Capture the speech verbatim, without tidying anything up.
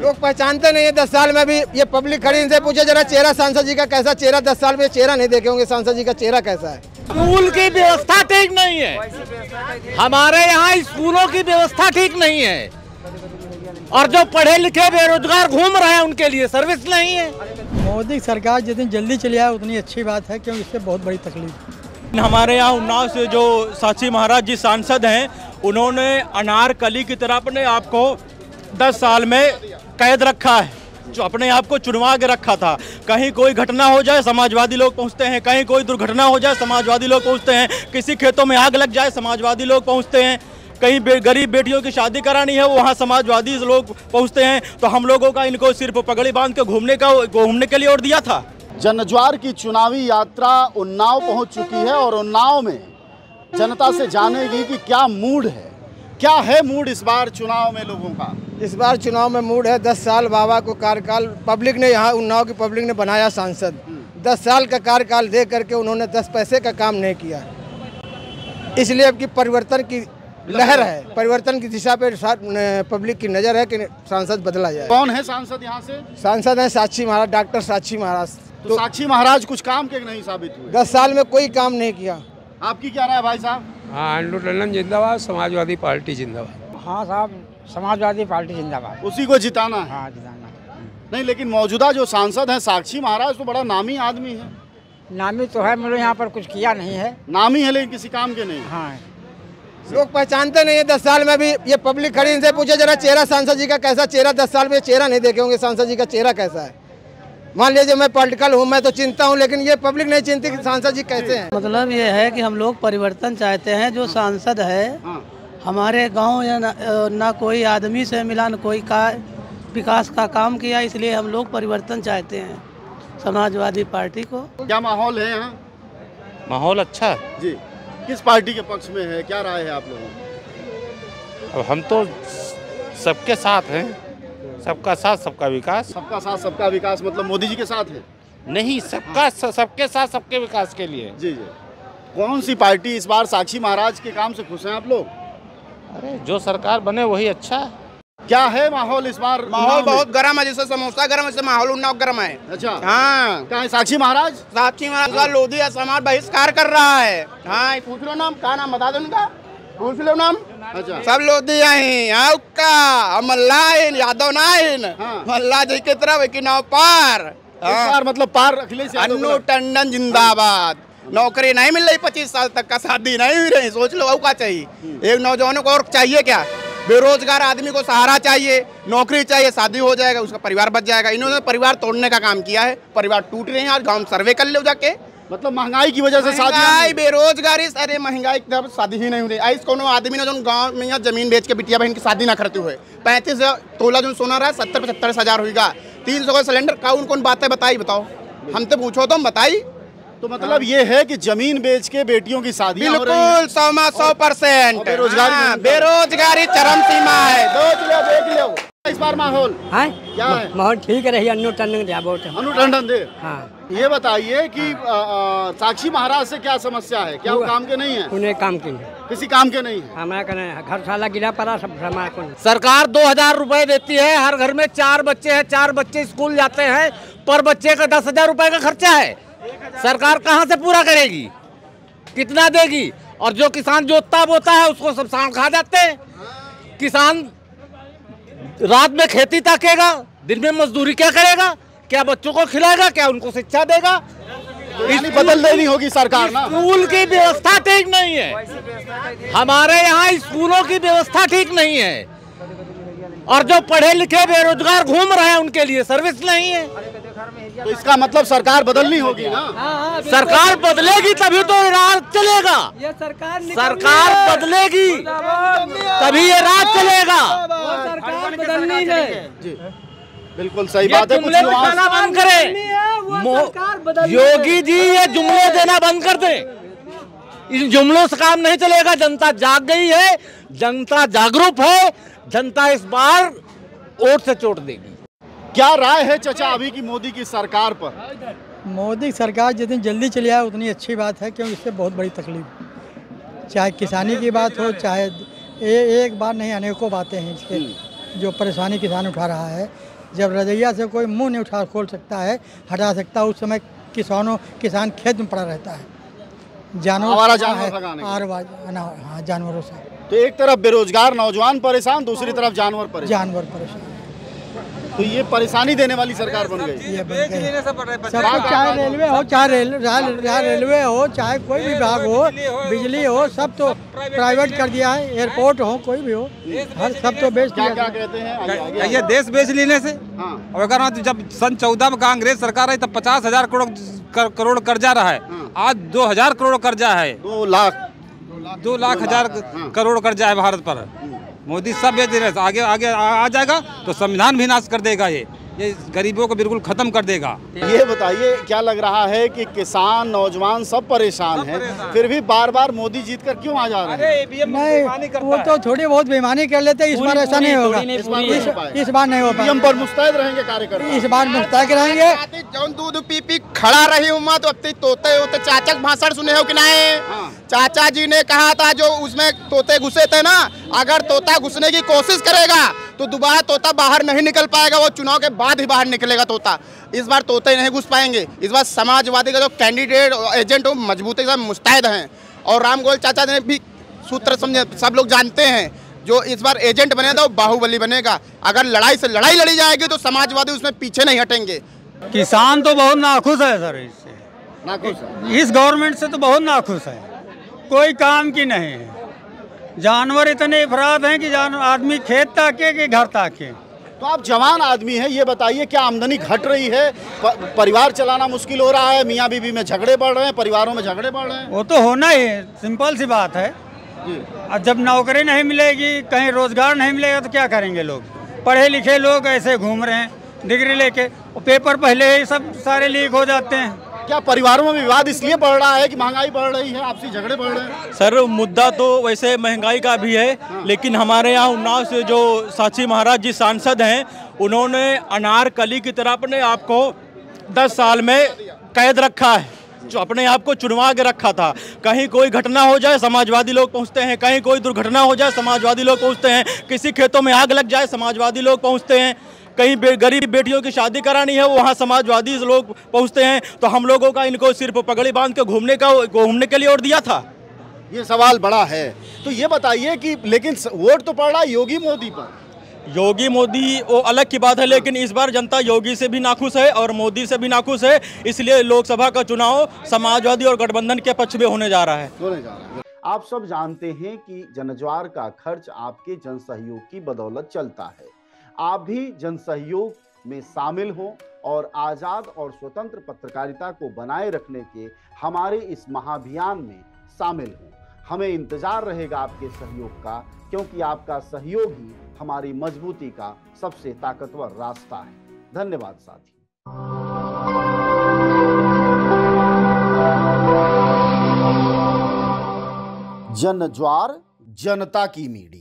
लोग पहचानते नहीं है। दस साल में भी ये पब्लिक खड़ी, इनसे पूछे जरा चेहरा सांसद जी का कैसा चेहरा, दस साल में चेहरा नहीं देखे होंगे सांसद जी का चेहरा कैसा है। स्कूल की व्यवस्था ठीक नहीं है, हमारे यहाँ स्कूलों की व्यवस्था ठीक नहीं है और जो पढ़े लिखे बेरोजगार घूम रहे हैं उनके लिए सर्विस नहीं है। मोदी सरकार जितनी जल्दी चली आए उतनी अच्छी बात है, क्योंकि इससे बहुत बड़ी तकलीफ। हमारे यहाँ उन्नाव से जो साक्षी महाराज जी सांसद हैं, उन्होंने अनारकली की तरह अपने आपको दस साल में कैद रखा है, जो अपने आप को चुनवा के रखा था। कहीं कोई घटना हो जाए समाजवादी लोग पहुंचते हैं, कहीं कोई दुर्घटना हो जाए समाजवादी लोग पहुंचते हैं, किसी खेतों में आग लग जाए समाजवादी लोग पहुंचते हैं, कहीं बे, गरीब बेटियों की शादी करानी है वहाँ समाजवादी लोग पहुंचते हैं। तो हम लोगों का इनको सिर्फ पगड़ी बांध के घूमने का घूमने के लिए और दिया था। जंजवार की चुनावी यात्रा उन्नाव पहुँच चुकी है और उन्नाव में जनता से जानेगी कि क्या मूड है, क्या है मूड इस बार चुनाव में लोगों का। इस बार चुनाव में मूड है, दस साल बाबा को कार्यकाल पब्लिक ने, यहाँ उन्नाव की पब्लिक ने बनाया सांसद, दस साल का कार्यकाल दे करके उन्होंने दस पैसे का काम नहीं किया, इसलिए अब की परिवर्तन की लहर है, परिवर्तन की दिशा पे पब्लिक की नज़र है कि सांसद बदला जाए। कौन है सांसद यहाँ से? सांसद हैं साक्षी महाराज, डॉक्टर साक्षी महाराज। तो साक्षी महाराज कुछ काम के नहीं साबित हुए, दस साल में कोई काम नहीं किया। आपकी क्या राय है भाई साहब? हाँ, अन्नू टंडन जिंदाबाद, समाजवादी पार्टी जिंदाबाद। हाँ साहब, समाजवादी पार्टी जिंदाबाद, उसी को जिताना है। हाँ, जिताना नहीं, लेकिन मौजूदा जो सांसद हैं साक्षी महाराज तो बड़ा नामी आदमी है। नामी तो है मगर यहाँ पर कुछ किया नहीं है। नामी है लेकिन किसी काम के नहीं। हाँ, लोग पहचानते नहीं है। दस साल में भी ये पब्लिक खड़ी, इनसे पूछे जरा चेहरा सांसद जी का कैसा चेहरा, दस साल में चेहरा नहीं देखे होंगे सांसद जी का चेहरा कैसा है। मान लीजिए मैं पॉलिटिकल हूँ, मैं तो चिंता हूँ, लेकिन ये पब्लिक नहीं चिंती कि सांसद जी कैसे हैं। मतलब ये है कि हम लोग परिवर्तन चाहते हैं। जो सांसद है हमारे गांव या ना, ना कोई आदमी से मिला, न कोई का विकास का काम किया, इसलिए हम लोग परिवर्तन चाहते हैं समाजवादी पार्टी को। क्या माहौल है यहाँ? माहौल अच्छा है जी। किस पार्टी के पक्ष में है, क्या राय है आप लोगों? अब हम तो सबके साथ हैं, सबका साथ सबका विकास। सबका साथ सबका विकास मतलब मोदी जी के साथ है? नहीं, सबका सबके साथ सबके विकास के लिए। जी जी। कौन सी पार्टी इस बार साक्षी महाराज के काम से खुश हैं आप लोग? अरे जो सरकार बने वही अच्छा है। क्या है माहौल इस बार? माहौल बहुत गर्म है, जैसे समोसा गर्म है, जैसे माहौल उन्नाव गर्म है। अच्छा, हाँ। क्या है साक्षी महाराज? साक्षी महाराज लोधी समाज बहिष्कार कर रहा है। हाँ, पूछ लो नाम, क्या नाम बता दो उनका, पूछ लो नाम। अच्छा, सब लोग यादव नाइन मल्ला जी की तरफ एक नाव पार, पार मतलब पार। अखिलेश अन्नू टंडन जिंदाबाद। नौकरी नहीं मिल रही, पच्चीस साल तक का शादी नहीं हुई रही, सोच लो का चाहिए। एक नौजवानों को और चाहिए क्या? बेरोजगार आदमी को सहारा चाहिए, नौकरी चाहिए, शादी हो जाएगा, उसका परिवार बच जाएगा। इन्होंने परिवार तोड़ने का काम किया है, परिवार टूट रहे हैं। आज गाँव में सर्वे कर लो जाके, मतलब महंगाई की वजह से शादी, बेरोजगारी, अरे महंगाई की तरफ शादी ही नहीं हुई। ऐसे कोनो आदमी ने जो गांव में या जमीन बेच के बिटिया बहन की शादी ना करते हुए पैंतीस तोला जो सोना रहा, सत्तर पचहत्तर हजार होगा, तीन सौ का सिलेंडर, कौन कौन बातें बताई बताओ, हमसे पूछो तो हम बताई। तो मतलब ये है कि जमीन बेच के बेटियों की शादी बिल्कुल सौ में सौ परसेंट। बेरोजगारी, बेरोजगारी चरम सीमा है। देख लो इस बार माहौल क्या है? माहौल ठीक रही, अन्नू टंडन वोट, अन्नू टंडन दे। हाँ, ये बताइए कि हाँ। साक्षी महाराज से क्या समस्या है? क्या वो काम के नहीं है? उन्हें काम के नहीं, किसी काम के नहीं है। हमारा घर साला गिरा पड़ा सब को। सरकार दो हजार रूपए देती है, हर घर में चार बच्चे हैं, चार बच्चे स्कूल जाते हैं, पर बच्चे का दस हजार रूपए का खर्चा है। सरकार कहाँ से पूरा करेगी, कितना देगी? और जो किसान जोतता बोता है उसको सब सांड खा जाते हैं। किसान रात में खेती ताकेगा, दिन में मजदूरी क्या करेगा? क्या बच्चों को खिलाएगा? क्या उनको शिक्षा देगा? इसकी बदल देनी होगी सरकार ना। स्कूल की व्यवस्था ठीक नहीं है, हमारे यहाँ स्कूलों की व्यवस्था ठीक नहीं है और जो पढ़े लिखे बेरोजगार घूम रहे हैं उनके लिए सर्विस नहीं है। तो इसका मतलब सरकार बदलनी होगी ना। हाँ, हाँ, सरकार बदलेगी तभी तो ये राज चलेगा। ये सरकार सरकार बदलेगी तभी ये राज चलेगा। सरकार बदलनी है जी, बिल्कुल सही बात है। जुमले दिखाना बंद करें योगी जी, ये जुमले देना बंद कर दे। इन जुमलों से काम नहीं चलेगा। जनता जाग गई है, जनता जागरूक है, जनता इस बार वोट से चोट देगी। क्या राय है चचा अभी की मोदी की सरकार पर? मोदी सरकार जितनी जल्दी चली आए उतनी अच्छी बात है, क्योंकि इससे बहुत बड़ी तकलीफ, चाहे किसानी की बात हो, चाहे ए, एक बार नहीं अनेकों बातें हैं इसके। जो परेशानी किसान उठा रहा है, जब रजैया से कोई मुंह नहीं उठा खोल सकता है, हटा सकता है, उस समय किसानों किसान खेत में पड़ा रहता है, जानवर हाँ जानवरों से। तो एक तरफ बेरोजगार नौजवान परेशान, दूसरी तरफ जानवर परेशान जानवर परेशान तो ये परेशानी देने वाली सरकार बन गई। ये बेच लेने से पड़ रहा है, चाहे रेलवे हो, चाहे रेलवे हो, चाहे कोई भी विभाग हो, बिजली हो, सब तो प्राइवेट कर दिया है, एयरपोर्ट हो, कोई भी हो, हर सब तो बेच दिया। क्या कहते हैं ये देश बेच लेने से? हाँ, जब सन चौदह में कांग्रेस सरकार आई तब पचास हजार करोड़ करोड़ कर्जा रहा है, आज दो हजार करोड़ कर्जा है, दो लाख दो लाख हजार करोड़ कर्जा है भारत पर। मोदी सब बेच रहे, आगे आगे आ जाएगा तो संविधान भी नाश कर देगा, ये ये गरीबों को बिल्कुल खत्म कर देगा। ये बताइए, क्या लग रहा है कि किसान नौजवान सब परेशान हैं, फिर भी बार बार मोदी जीत कर क्यों आ जा रहे हैं? नहीं, वो तो थोड़ी बहुत बेईमानी कर लेते हैं, इस बार ऐसा नहीं होगा, इस बार नहीं होगा। हम पर मुस्तैद रहेंगे कार्यकर्ता, इस बार मुस्तैद रहेंगे। जौन दूध पी पी खड़ा रही हूँ मैं तो अब तोते होते चाचा का भाषण सुने हो कि नहीं? चाचा जी ने कहा था जो उसमें तोते घुसे थे ना, अगर तोता घुसने की कोशिश करेगा तो दोबारा तोता बाहर नहीं निकल पाएगा, वो चुनाव के बाद ही बाहर निकलेगा तोता। इस बार तोते नहीं घुस पाएंगे। इस बार समाजवादी का जो कैंडिडेट एजेंट हो मजबूती के साथ मुस्तैद हैं, और रामगोपाल चाचा ने भी सूत्र समझे, सब लोग जानते हैं, जो इस बार एजेंट बनेगा वो बाहुबली बनेगा। अगर लड़ाई से लड़ाई लड़ी जाएगी तो समाजवादी उसमें पीछे नहीं हटेंगे। किसान तो बहुत नाखुश है सर, इससे नाखुश, इस गवर्नमेंट से तो बहुत नाखुश है, कोई काम की नहीं है। जानवर इतने अफराद हैं कि जान आदमी खेत ताके कि घर ताके। तो आप जवान आदमी हैं, ये बताइए क्या आमदनी घट रही है, प, परिवार चलाना मुश्किल हो रहा है, मियाँ बीवी में झगड़े बढ़ रहे हैं, परिवारों में झगड़े बढ़ रहे हैं? वो तो होना ही है, सिंपल सी बात है। अब जब नौकरी नहीं मिलेगी, कहीं रोजगार नहीं मिलेगा तो क्या करेंगे लोग? पढ़े लिखे लोग ऐसे घूम रहे हैं डिग्री लेके, पेपर पहले ही सब सारे लीक हो जाते हैं। क्या परिवारों में विवाद इसलिए बढ़ रहा है कि महंगाई बढ़ रही है, आपसी झगड़े बढ़ रहे हैं? सर मुद्दा तो वैसे महंगाई का भी है, हाँ। लेकिन हमारे यहाँ उन्नाव से जो साक्षी महाराज जी सांसद हैं, उन्होंने अनारकली की तरह अपने आप को दस साल में कैद रखा है, जो अपने आप को चुनवा के रखा था। कहीं कोई घटना हो जाए समाजवादी लोग पहुंचते हैं, कहीं कोई दुर्घटना हो जाए समाजवादी लोग पहुंचते हैं, किसी खेतों में आग लग जाए समाजवादी लोग पहुंचते हैं, कहीं बे, गरीब बेटियों की शादी करानी है वहाँ समाजवादी लोग पहुँचते हैं। तो हम लोगों का इनको सिर्फ पगड़ी बांध के घूमने का घूमने के लिए और दिया था? ये सवाल बड़ा है। तो ये बताइए कि लेकिन वोट तो पड़ रहा है योगी मोदी पर। योगी मोदी वो अलग की बात है, लेकिन इस बार जनता योगी से भी नाखुश है और मोदी से भी नाखुश है, इसलिए लोकसभा का चुनाव समाजवादी और गठबंधन के पक्ष में होने जा रहा है, होने जा रहा है। आप सब जानते हैं कि जनज्वार का खर्च आपके जन सहयोग की बदौलत चलता है। आप भी जन सहयोग में शामिल हो और आजाद और स्वतंत्र पत्रकारिता को बनाए रखने के हमारे इस महाभियान में शामिल हो। हमें इंतजार रहेगा आपके सहयोग का, क्योंकि आपका सहयोग ही हमारी मजबूती का सबसे ताकतवर रास्ता है। धन्यवाद साथी। जनज्वार जनता की मीडिया।